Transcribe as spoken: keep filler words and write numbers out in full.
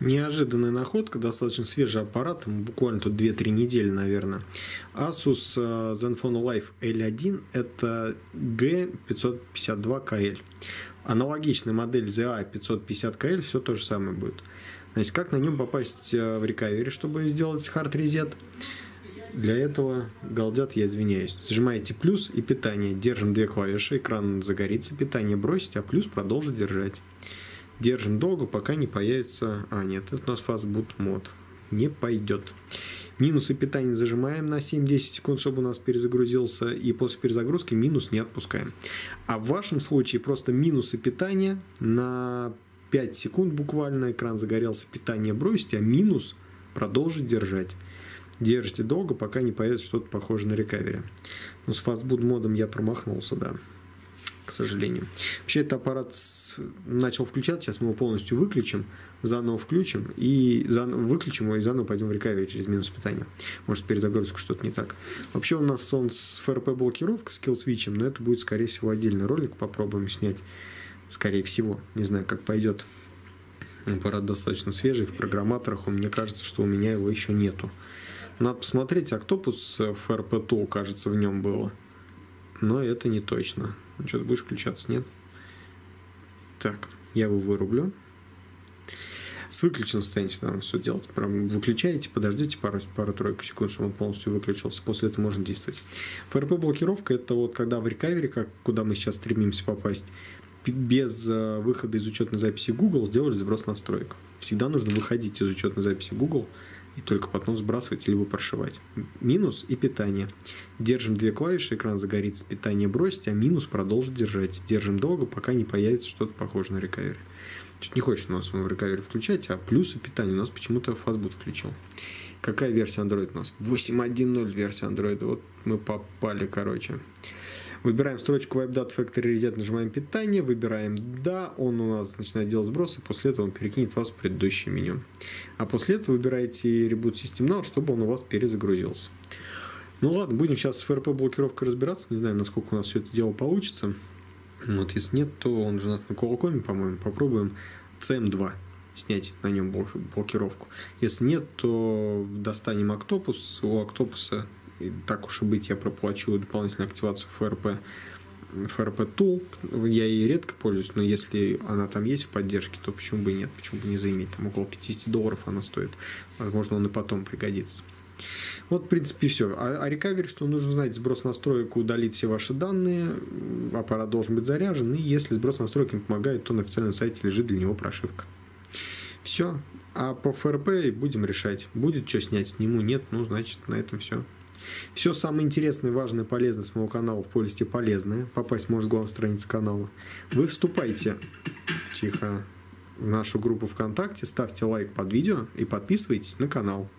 Неожиданная находка, достаточно свежий аппарат, буквально тут две-три недели, наверное. Asus Zenfone Life эль один, это джи пятьсот пятьдесят два ка эль. Аналогичная модель зэ а пятьсот пятьдесят ка эль, все то же самое будет. Значит, как на нем попасть в рекавери, чтобы сделать hard reset? Для этого, голдят, я извиняюсь, зажимаете плюс и питание, держим две клавиши, экран загорится, питание бросите, а плюс продолжить держать. Держим долго, пока не появится... А, нет, это у нас фастбут мод. Не пойдет. Минус и питание зажимаем на семь-десять секунд, чтобы у нас перезагрузился. И после перезагрузки минус не отпускаем. А в вашем случае просто минус и питание на пять секунд буквально. Экран загорелся, питание бросите, а минус продолжить держать. Держите долго, пока не появится что-то похожее на рекавери. Но с фастбут модом я промахнулся, да. К сожалению. Вообще этот аппарат начал включать, сейчас мы его полностью выключим, заново включим и заново выключим его и заново пойдем в рекавери через минус питания. Может, перезагрузка что-то не так. Вообще у нас он с эф эр пэ-блокировкой, с килл-свитчем, но это будет, скорее всего, отдельный ролик. Попробуем снять, скорее всего. Не знаю, как пойдет. Аппарат достаточно свежий, в программаторах, мне кажется, что у меня его еще нету. Надо посмотреть, Octopus эф эр пэ-Tool, кажется, в нем было. Но это не точно. Ну, что, ты будешь включаться? Нет? Так, я его вырублю. С выключенным состоянием надо все делать. Прям выключаете, подождите пару-тройку секунд, чтобы он полностью выключился. После этого можно действовать. эф эр пэ-блокировка – это вот когда в рекавере, как, куда мы сейчас стремимся попасть, без выхода из учетной записи Google сделали сброс настроек. Всегда нужно выходить из учетной записи Google и только потом сбрасывать либо прошивать. Минус и питание. Держим две клавиши, экран загорится, питание бросить, а минус продолжить держать. Держим долго, пока не появится что-то похожее на рекавери. Чуть не хочет у нас в рекавери включать, а плюс и питание у нас почему-то фастбут включил. Какая версия Android у нас? восемь точка один точка ноль версия Android. Вот мы попали, короче. Выбираем строчку Wipe Data Factory Reset, нажимаем питание, выбираем «Да», он у нас начинает делать сбросы, после этого он перекинет вас в предыдущее меню. А после этого выбираете Reboot System Now, чтобы он у вас перезагрузился. Ну ладно, будем сейчас с эф эр пэ-блокировкой разбираться, не знаю, насколько у нас все это дело получится. Вот, если нет, то он же у нас на Qualcomm, по-моему, попробуем си эм два снять на нем блокировку. Если нет, то достанем Octopus, у Octopus... И так уж и быть, я проплачу дополнительную активацию эф эр пэ-Tool. Я ей редко пользуюсь, но если она там есть в поддержке, то почему бы и нет, почему бы не заиметь. Там около пятьдесят долларов она стоит. Возможно, он и потом пригодится. Вот, в принципе, все. О рекавери, что нужно знать, сброс настроек, удалить все ваши данные, аппарат должен быть заряжен, и если сброс настроек не помогает, то на официальном сайте лежит для него прошивка. Все. А по эф эр пэ будем решать. Будет что снять, сниму, нет, ну, значит, на этом все. Все самое интересное, важное, полезное с моего канала в полисте «Полезное». Попасть может с главной страницы канала. Вы вступайте тихо в нашу группу ВКонтакте, ставьте лайк под видео и подписывайтесь на канал.